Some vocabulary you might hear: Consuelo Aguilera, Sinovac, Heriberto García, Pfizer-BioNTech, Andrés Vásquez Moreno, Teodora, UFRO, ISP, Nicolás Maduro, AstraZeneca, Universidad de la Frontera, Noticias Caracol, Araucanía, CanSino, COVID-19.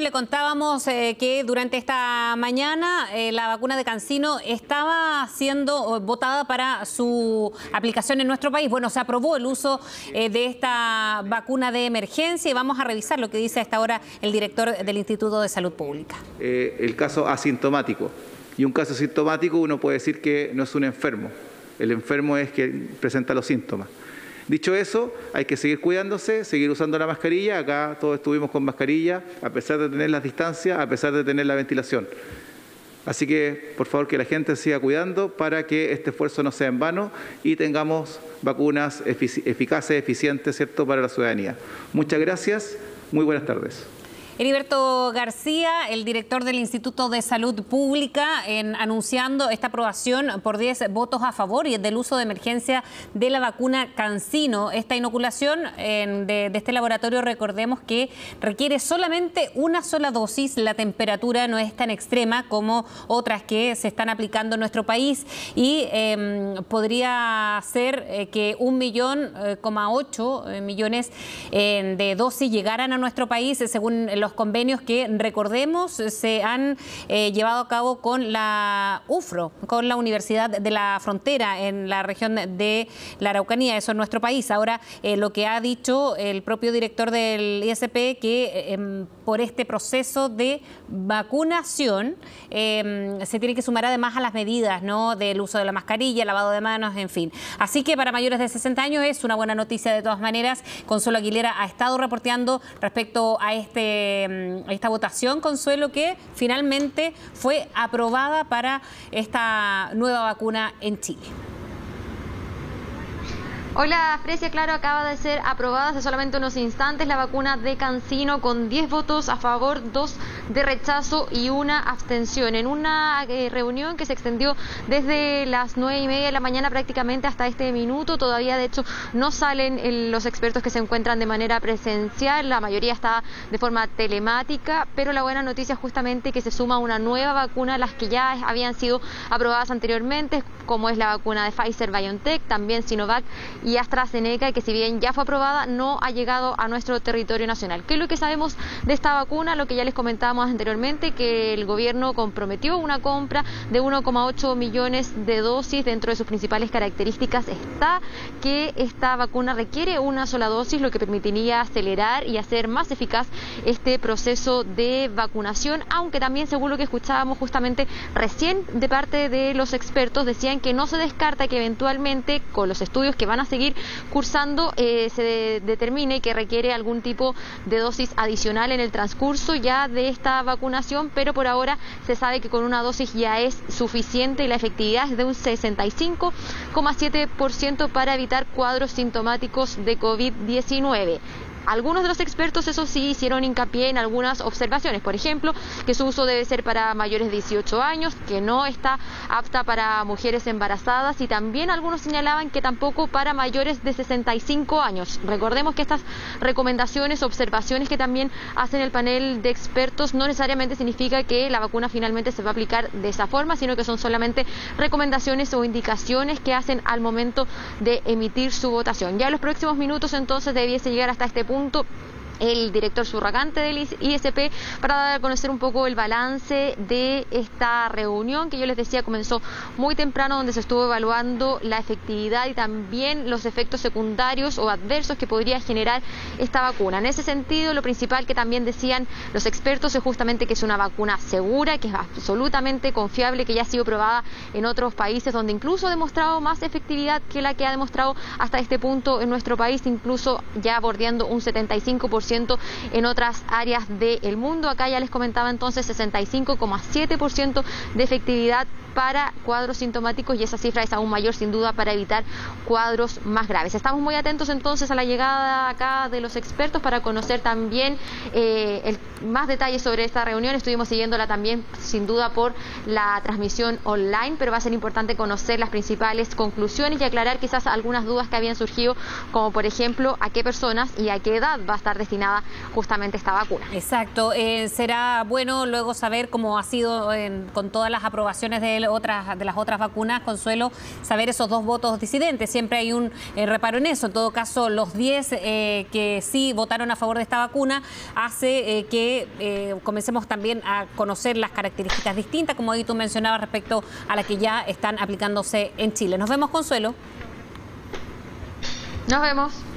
Le contábamos que durante esta mañana la vacuna de CanSino estaba siendo votada para su aplicación en nuestro país. Bueno, se aprobó el uso de esta vacuna de emergencia y vamos a revisar lo que dice a esta hora el director del Instituto de Salud Pública. El caso asintomático. Y un caso asintomático uno puede decir que no es un enfermo. El enfermo es quien presenta los síntomas. Dicho eso, hay que seguir cuidándose, seguir usando la mascarilla. Acá todos estuvimos con mascarilla, a pesar de tener las distancias, a pesar de tener la ventilación. Así que, por favor, que la gente siga cuidando para que este esfuerzo no sea en vano y tengamos vacunas eficaces, eficientes, ¿cierto?, para la ciudadanía. Muchas gracias, muy buenas tardes. Heriberto García, el director del Instituto de Salud Pública, anunciando esta aprobación por 10 votos a favor y del uso de emergencia de la vacuna CanSino. Esta inoculación de este laboratorio, recordemos que requiere solamente una sola dosis. La temperatura no es tan extrema como otras que se están aplicando en nuestro país y podría ser que 1,8 millones de dosis llegaran a nuestro país, según los convenios que, recordemos, se han llevado a cabo con la UFRO, con la Universidad de la Frontera en la región de la Araucanía, eso en nuestro país. Ahora, lo que ha dicho el propio director del ISP, que por este proceso de vacunación se tiene que sumar además a las medidas, ¿no?, del uso de la mascarilla, lavado de manos, en fin. Así que para mayores de 60 años es una buena noticia de todas maneras. Consuelo Aguilera ha estado reporteando respecto a esta votación, Consuelo, que finalmente fue aprobada para esta nueva vacuna en Chile. Hola, Frecia, claro, acaba de ser aprobada hace solamente unos instantes la vacuna de CanSino con 10 votos a favor, 2 de rechazo y 1 abstención. En una reunión que se extendió desde las 9:30 de la mañana prácticamente hasta este minuto, todavía de hecho no salen los expertos que se encuentran de manera presencial, la mayoría está de forma telemática, pero la buena noticia es justamente que se suma una nueva vacuna a las que ya habían sido aprobadas anteriormente, como es la vacuna de Pfizer-BioNTech, también Sinovac y AstraZeneca, que si bien ya fue aprobada, no ha llegado a nuestro territorio nacional. ¿Qué es lo que sabemos de esta vacuna? Lo que ya les comentábamos anteriormente, que el gobierno comprometió una compra de 1,8 millones de dosis. Dentro de sus principales características está que esta vacuna requiere una sola dosis, lo que permitiría acelerar y hacer más eficaz este proceso de vacunación, aunque también, según lo que escuchábamos justamente recién de parte de los expertos, decían que no se descarta que eventualmente, con los estudios que van a seguir cursando, se determine que requiere algún tipo de dosis adicional en el transcurso ya de esta vacunación, pero por ahora se sabe que con una dosis ya es suficiente y la efectividad es de un 65,7% para evitar cuadros sintomáticos de COVID-19. Algunos de los expertos, eso sí, hicieron hincapié en algunas observaciones, por ejemplo, que su uso debe ser para mayores de 18 años, que no está apta para mujeres embarazadas y también algunos señalaban que tampoco para mayores de 65 años. Recordemos que estas recomendaciones, observaciones que también hacen el panel de expertos no necesariamente significa que la vacuna finalmente se va a aplicar de esa forma, sino que son solamente recomendaciones o indicaciones que hacen al momento de emitir su votación. Ya en los próximos minutos entonces debiese llegar hasta este punto el director subrogante del ISP para dar a conocer un poco el balance de esta reunión que yo les decía comenzó muy temprano, donde se estuvo evaluando la efectividad y también los efectos secundarios o adversos que podría generar esta vacuna. En ese sentido, lo principal que también decían los expertos es justamente que es una vacuna segura, que es absolutamente confiable, que ya ha sido probada en otros países donde incluso ha demostrado más efectividad que la que ha demostrado hasta este punto en nuestro país, incluso ya bordeando un 75% en otras áreas del mundo. Acá ya les comentaba entonces 65,7% de efectividad para cuadros sintomáticos y esa cifra es aún mayor sin duda para evitar cuadros más graves. Estamos muy atentos entonces a la llegada acá de los expertos para conocer también más detalles sobre esta reunión. Estuvimos siguiéndola también sin duda por la transmisión online, pero va a ser importante conocer las principales conclusiones y aclarar quizás algunas dudas que habían surgido, como por ejemplo a qué personas y a qué edad va a estar destinada destinaba justamente esta vacuna. Exacto. Será bueno luego saber cómo ha sido con todas las aprobaciones de las otras vacunas, Consuelo, saber esos dos votos disidentes. Siempre hay un reparo en eso. En todo caso, los 10 que sí votaron a favor de esta vacuna hace que comencemos también a conocer las características distintas, como ahí tú mencionabas, respecto a las que ya están aplicándose en Chile. Nos vemos, Consuelo. Nos vemos.